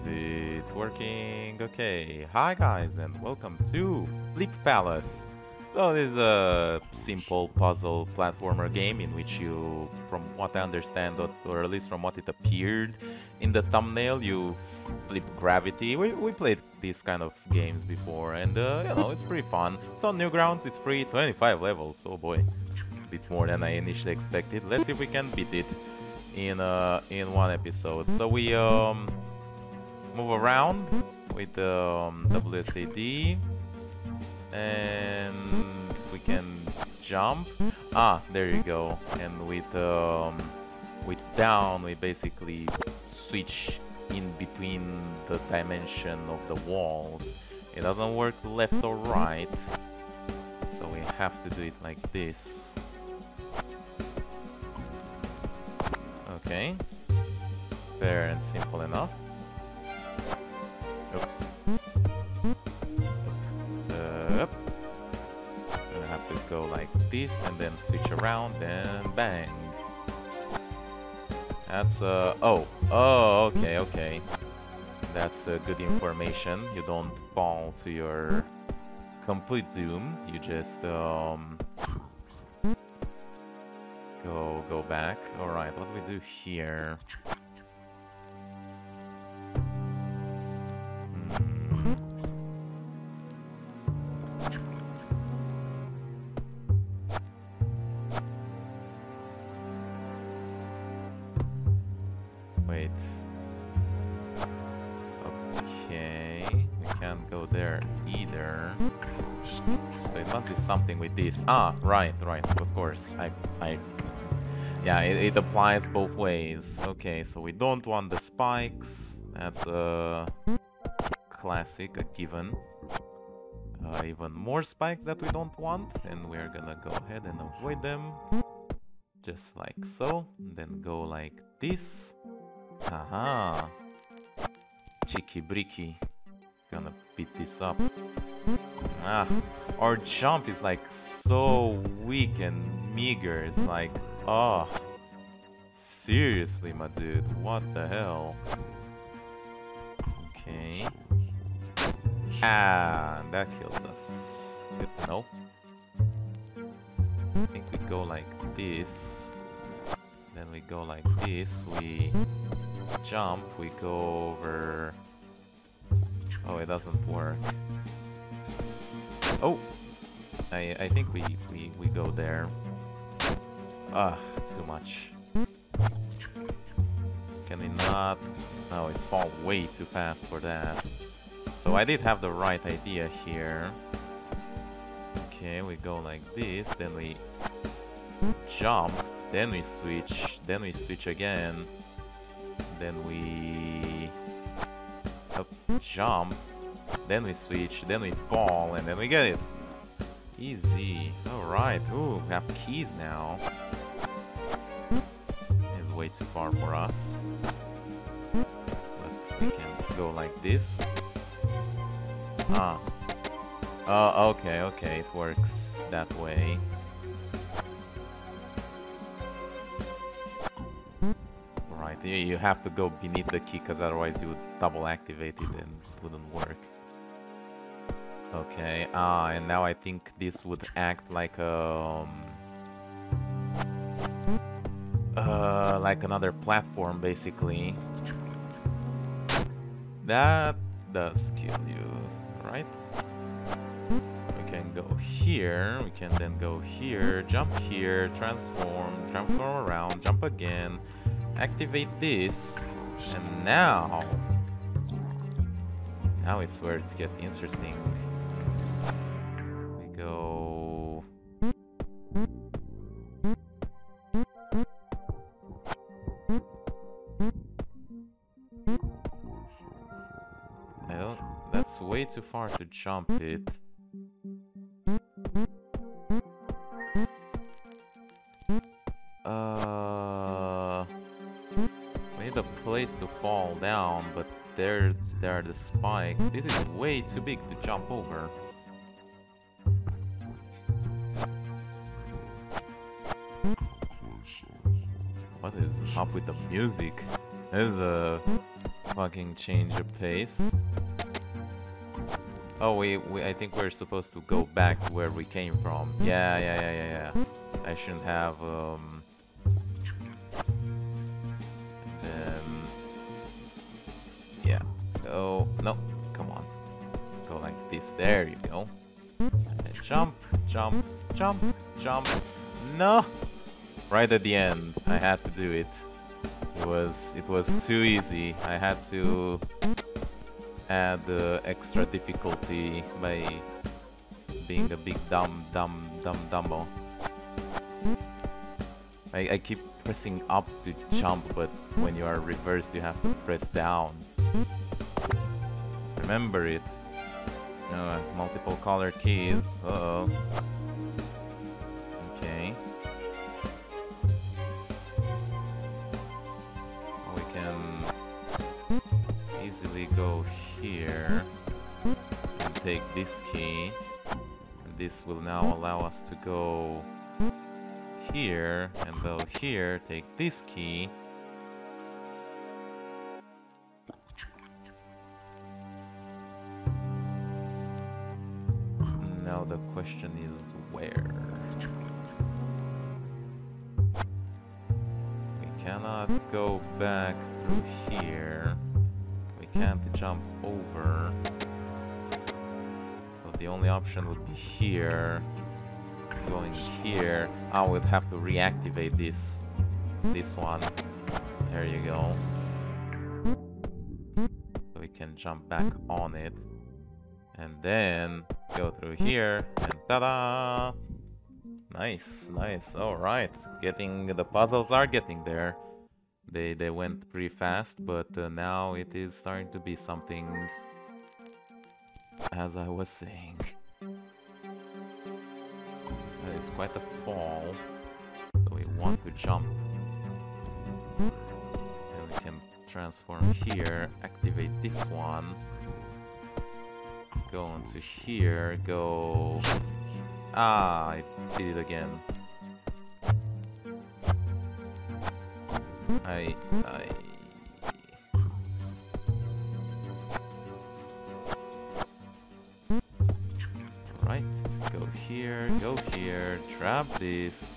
Is it working? Okay, hi guys and welcome to Flip Palace. So this is a simple puzzle platformer game in which you, from what I understand, or at least from what it appeared in the thumbnail, you flip gravity. We played these kind of games before and you know, it's pretty fun. It's on Newgrounds, it's free, 25 levels, oh boy. It's a bit more than I initially expected. Let's see if we can beat it in one episode. So we move around with WSAD and we can jump. Ah, there you go. And with down we basically switch in between the dimension of the walls. It doesn't work left or right, so we have to do it like this. Okay, fair and simple enough. Oops. Up. Gonna have to go like this and then switch around and bang. That's oh, okay. That's good information. You don't fall to your complete doom. You just go back. All right, what do we do here? Wait. Okay, we can't go there either. So it must be something with this. Ah, right, of course. Yeah, it applies both ways. Okay, so we don't want the spikes. That's a classic, a given. Even more spikes that we don't want, and we're gonna go ahead and avoid them. Just like so, and then go like this. Haha! Cheeky bricky. Gonna beat this up. Ah, our jump is like so weak and meager. It's like, oh, seriously, my dude, what the hell? Okay. Ah, that kills us. Good to know. I think we go like this. Then we go like this. We jump. We go over. Oh, it doesn't work. Oh, I think we go there. Ah, too much. Can we not? No, it falls way too fast for that. So I did have the right idea here. Okay, we go like this, then we jump, then we switch, again, then we jump, then we switch, then we fall, and then we get it. Easy. Alright, ooh, we have keys now. It's way too far for us. But we can go like this. Ah. Okay, it works that way. Right, you have to go beneath the key, because otherwise you would double activate it and it wouldn't work. Okay, and now I think this would act like another platform, basically. That does kill you. Right? We can go here, we can then go here, jump here, transform around, jump again, activate this, and now it's where it gets interesting. We go... That's way too far to jump it. We need a place to fall down, but there are the spikes. This is way too big to jump over. What is up with the music? This is fucking change of pace. Oh, I think we're supposed to go back to where we came from. Yeah. I shouldn't have, yeah. Go. No. Come on. Go like this. There you go. Jump. Jump. Jump. Jump. No! Right at the end. I had to do it. It was too easy. I had to add extra difficulty by being a big dumbo. I keep pressing up to jump, but when you are reversed you have to press down. Remember it. Multiple color keys. Uh-oh. Okay. We can easily go here and take this key. And this will now allow us to go here and go here, take this key. Now the question is where? We cannot go back through here. We can't jump over. So the only option would be here. Going here, I would have to reactivate this one. There you go. So we can jump back on it, and then go through here, and ta-da! Nice. All right, the puzzles are getting there. They went pretty fast, but now it is starting to be something. As I was saying. That is quite a fall, so we want to jump. And we can transform here, activate this one, go into here, go... Ah, I did it again. Go here, grab this,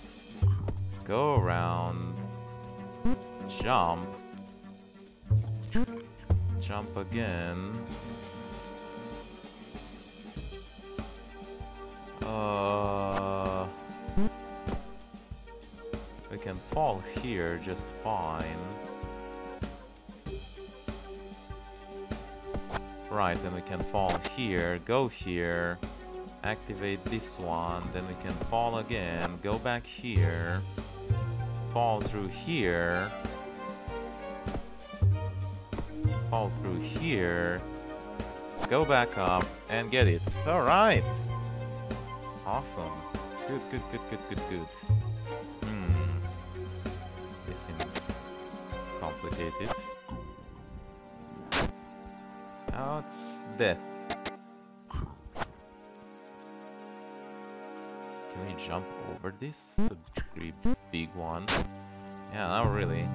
go around, jump, jump again. We can fall here just fine. Right, then we can fall here, go here. Activate this one, then we can fall again, go back here, fall through here, fall through here, go back up and get it. Alright! Awesome. Good. This seems complicated. Now it's death. Can we jump over this? It's a pretty big one. Yeah, not really.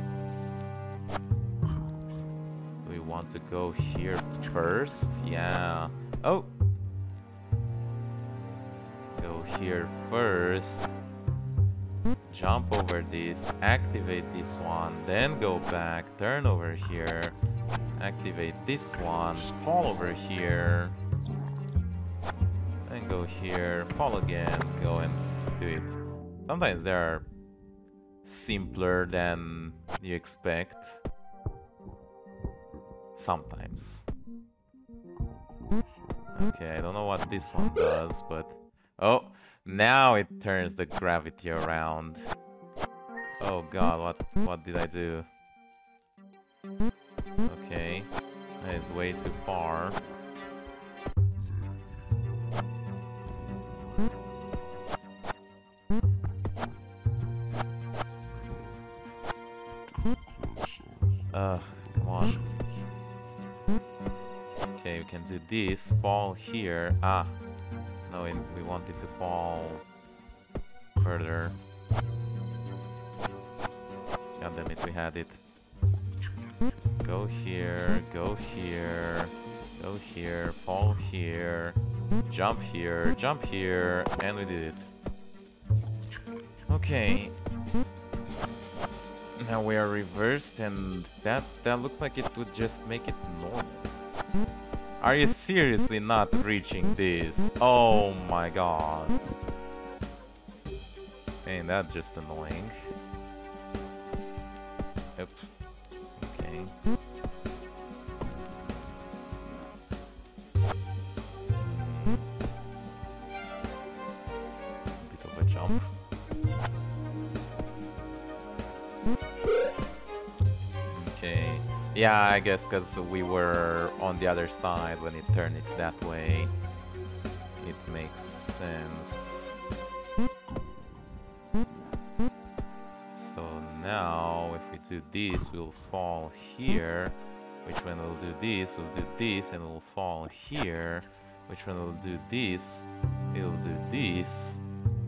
Do we want to go here first? Yeah. Oh! Go here first. Jump over this. Activate this one. Then go back. Turn over here. Activate this one. Fall over here. Go here, fall again, go and do it. Sometimes they are simpler than you expect. Sometimes. Okay, I don't know what this one does, but... Oh, now it turns the gravity around. Oh god, what did I do? Okay, that is way too far. Come on. Okay, we can do this. Fall here. Ah, no, we wanted to fall further. God damn it, we had it. Go here, go here, go here, fall here, jump here, jump here, and we did it. Okay. Now we are reversed, and that looked like it would just make it normal. Are you seriously not reaching this? Oh my god. Ain't that just annoying? Yep. Okay. Bit of a jump. Okay. Yeah, I guess because we were on the other side when it turned it that way. It makes sense. Do this, we'll fall here, which one will do this, we'll do this, and we'll fall here, which one will do this, we'll do this,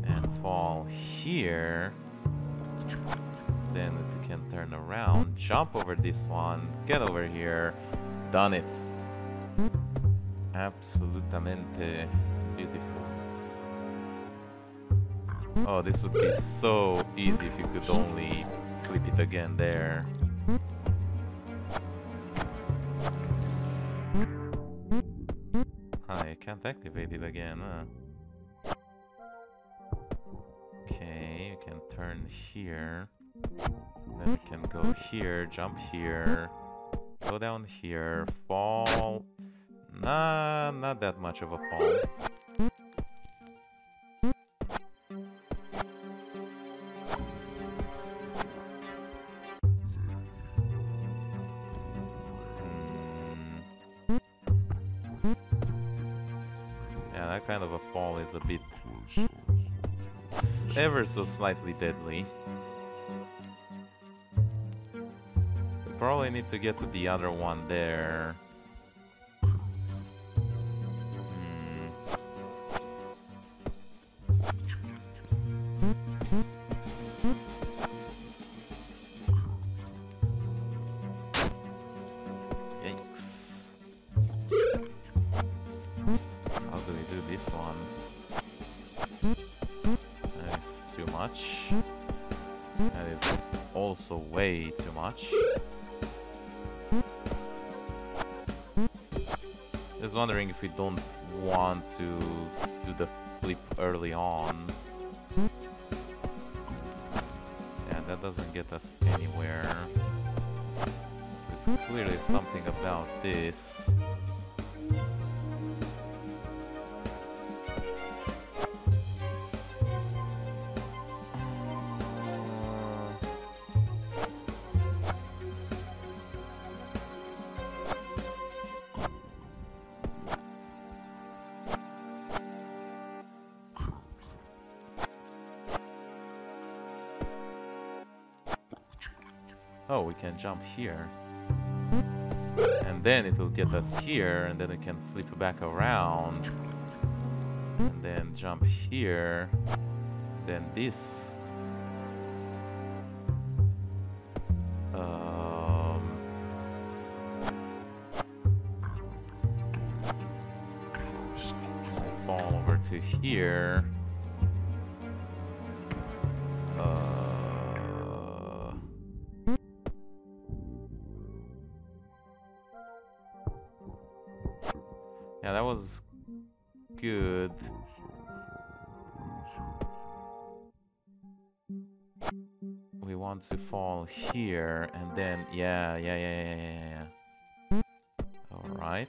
and fall here, then if we can turn around, jump over this one, get over here, done it. Absolutamente beautiful. Oh, this would be so easy if you could only flip it again there. I can't activate it again, huh? Okay, you can turn here. Then we can go here, jump here, go down here, fall. Nah, not that much of a fall. A bit ever so slightly deadly. We probably need to get to the other one there. Yikes. How do we do this one? That is also way too much. Just wondering if we don't want to do the flip early on. Yeah, that doesn't get us anywhere. So it's clearly something about this. Oh, we can jump here, and then it will get us here, and then we can flip back around, and then jump here, then this. Fall over to here. Yeah, that was good. We want to fall here, and then yeah. All right.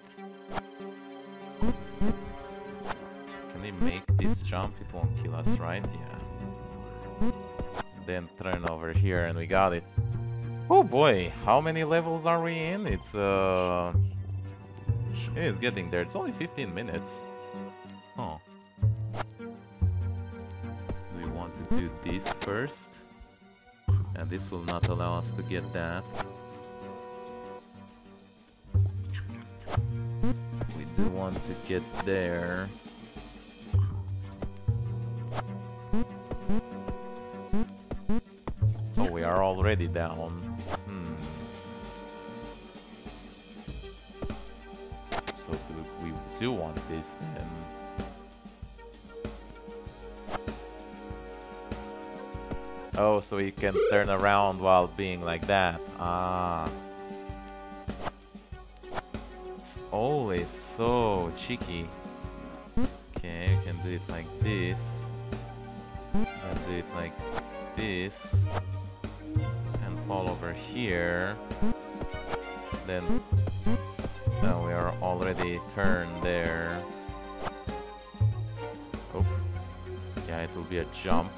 Can we make this jump? It won't kill us, right? Yeah. Then turn over here, and we got it. Oh boy, how many levels are we in? It is getting there. It's only 15 minutes. Oh. We want to do this first. And this will not allow us to get that. We do want to get there. Oh, we are already down. do want this, then... Oh, so he can turn around while being like that. Ah. It's always so cheeky. Okay, we can do it like this. And do it like this. And fall over here. Then... Now we are already turned there. Oh. Yeah, it will be a jump.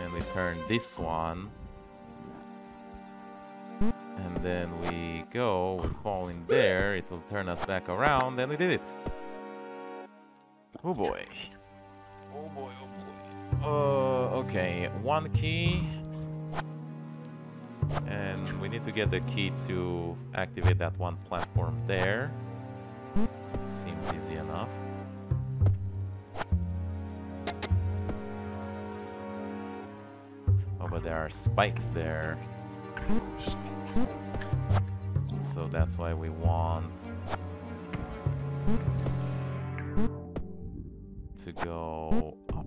And we turn this one. And then we go, we fall in there, it will turn us back around, and we did it! Oh boy. Oh boy, oh boy. Okay, one key. And we need to get the key to activate that one platform there. Seems easy enough. But there are spikes there, so that's why we want to go up.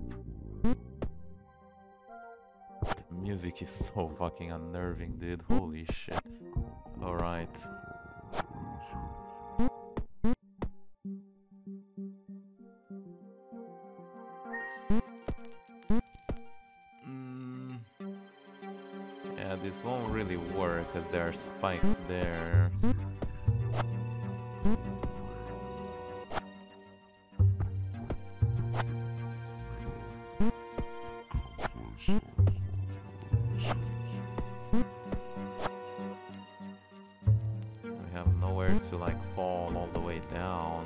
The music is so fucking unnerving, dude. Holy shit. Alright. This won't really work because there are spikes there. We have nowhere to like fall all the way down.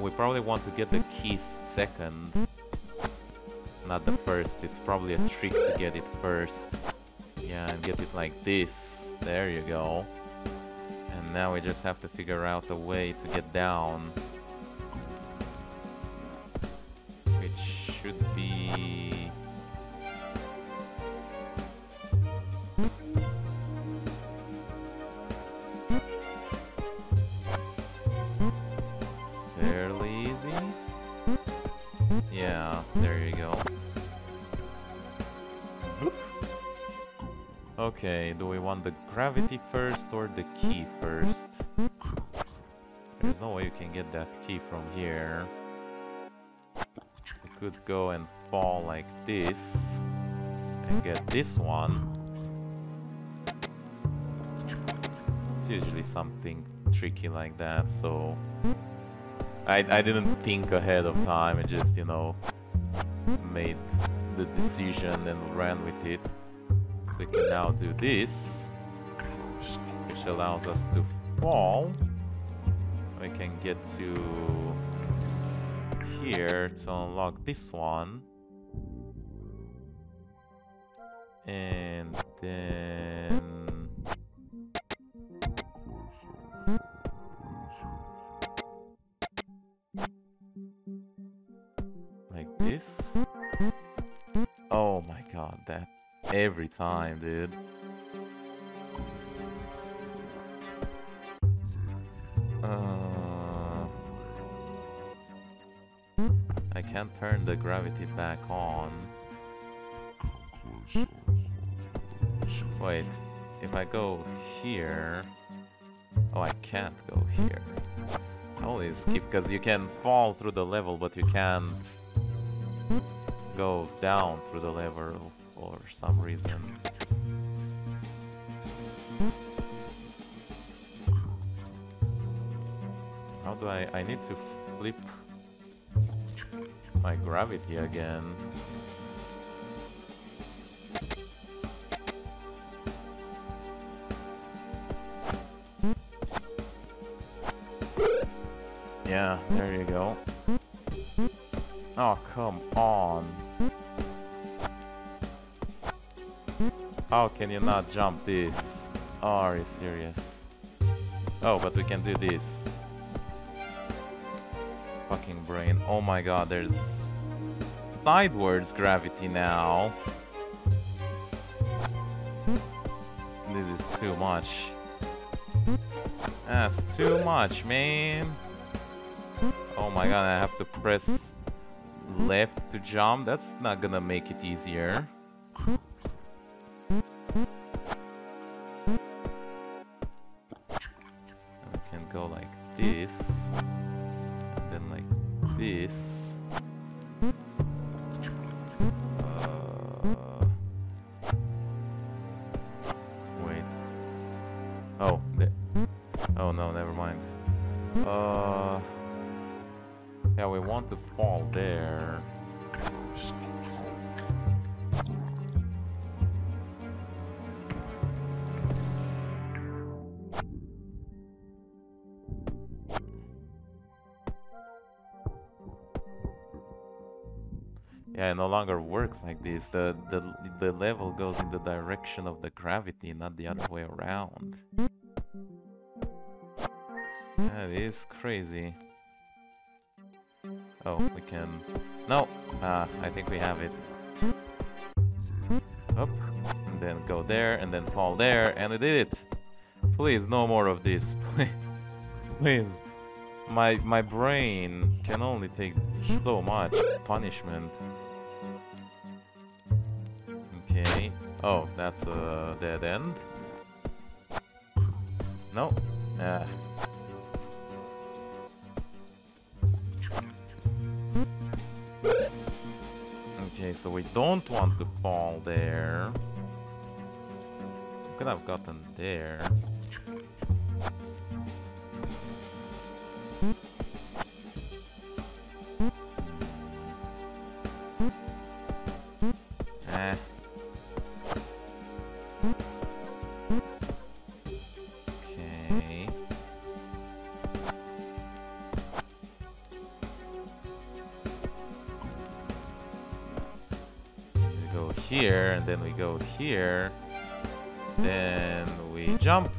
We probably want to get the key second, not the first. It's probably a trick to get it first. Yeah, and get it like this. There you go. And now we just have to figure out a way to get down, which should be... Okay, do we want the gravity first or the key first? There's no way you can get that key from here. We could go and fall like this and get this one. It's usually something tricky like that, so... I didn't think ahead of time, I just, you know, made the decision and ran with it. So we can now do this, which allows us to fall. We can get to here to unlock this one. And then... like this. Oh my god, that... Every time, dude. I can't turn the gravity back on. Wait, if I go here... Oh, I can't go here. I always skip, because you can fall through the level, but you can't go down through the level. For some reason. How do I need to flip my gravity again. Yeah, there you go. Oh, come on. How can you not jump this? Are you serious? Oh, but we can do this. Fucking brain. Oh my god, there's sidewards gravity now. This is too much. That's too much, man. Oh my god, I have to press left to jump. That's not gonna make it easier. We can go like this, and then like this. Wait. Oh, oh no, never mind. Yeah, we want to fall there. Yeah, it no longer works like this. The level goes in the direction of the gravity, not the other way around. That is crazy. Oh, we can... No! I think we have it. Up, and then go there, and then fall there, and we did it! Please, no more of this, please. Please. My brain can only take so much punishment. Okay. Oh, that's a dead end. No. Okay, so we don't want to fall there. Could have gotten there. Okay. We go here, and then we go here. Then we jump.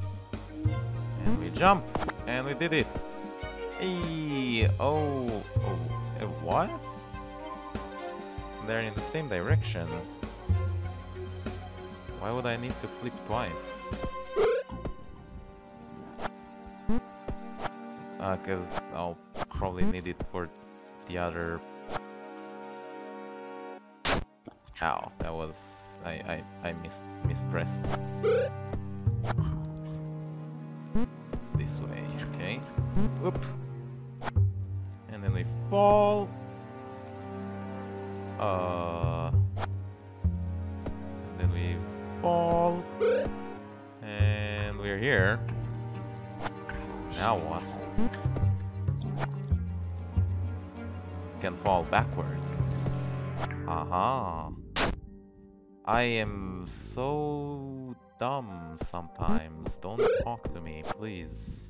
And we jump. And we did it. Hey, oh, what? They're in the same direction. Why would I need to flip twice? Cause I'll probably need it for the other... Ow, that was... I mispressed. This way, okay. Whoop! And then we fall. And then we fall. And we're here. Now what? Can fall backwards. Aha. I am so dumb sometimes. Don't talk to me, please.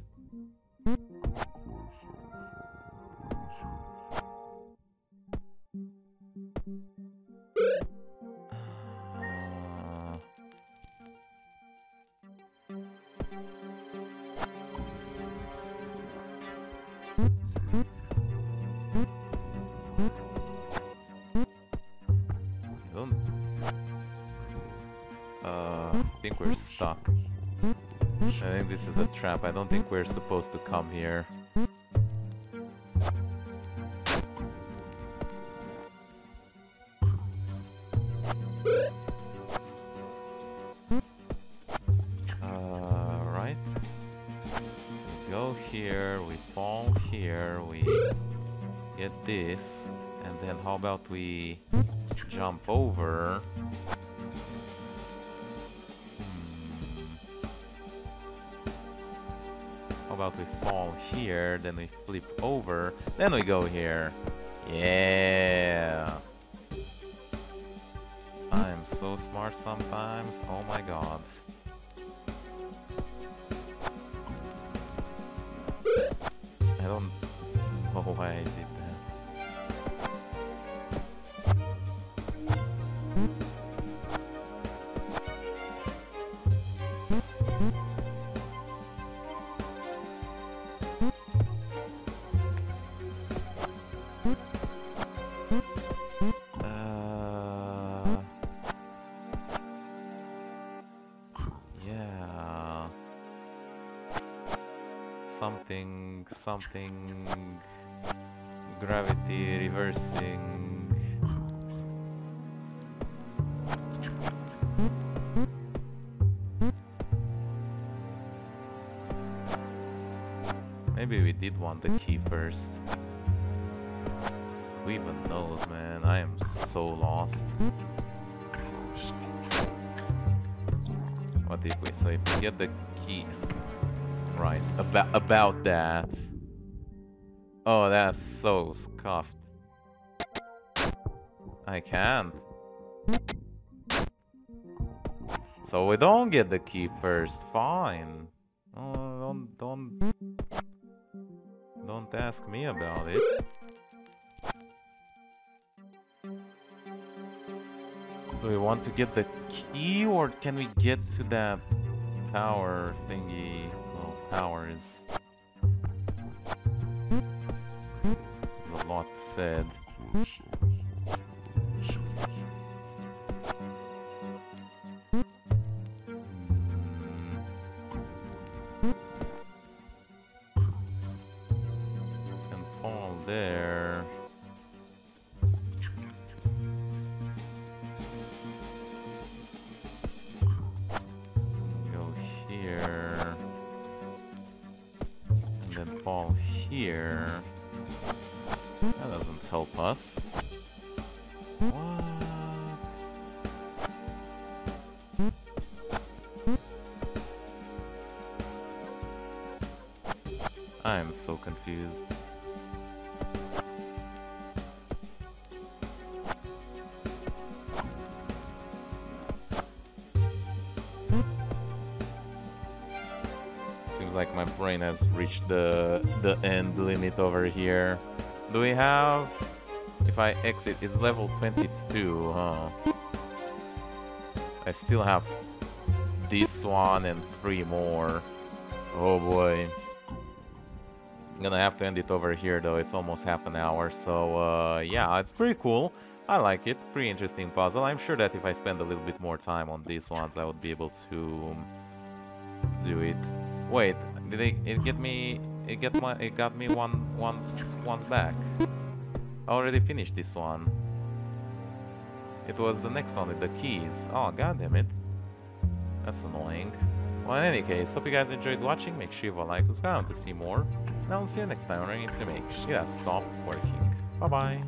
I think we're stuck. I think this is a trap. I don't think we're supposed to come here. Right. We go here, we fall here, we get this, and then how about we jump over? About we fall here, then we flip over, then we go here. Yeah! I'm so smart sometimes, oh my god. I don't know why I did that. something, gravity reversing. Maybe we did want the key first. Who even knows, man? I am so lost. What if we... So if we get the key... Right, about that. Oh, that's so scuffed. I can't. So we don't get the key first, fine. Oh, don't ask me about it. Do we want to get the key, or can we get to that power thingy? Well, power is a lot said. Has reached the end limit over here. Do we have... If I exit, it's level 22, huh? I still have this one and 3 more. Oh boy. I'm gonna have to end it over here though, it's almost half an hour, so yeah, it's pretty cool. I like it, pretty interesting puzzle. I'm sure that if I spend a little bit more time on these ones, I would be able to do it. Wait. Did it get me? It got me once back. I already finished this one. It was the next one with the keys. Oh, goddammit. That's annoying. Well, in any case, hope you guys enjoyed watching. Make sure you like, subscribe to see more. And I'll see you next time. Ready to make. Yeah, stop working. Bye bye.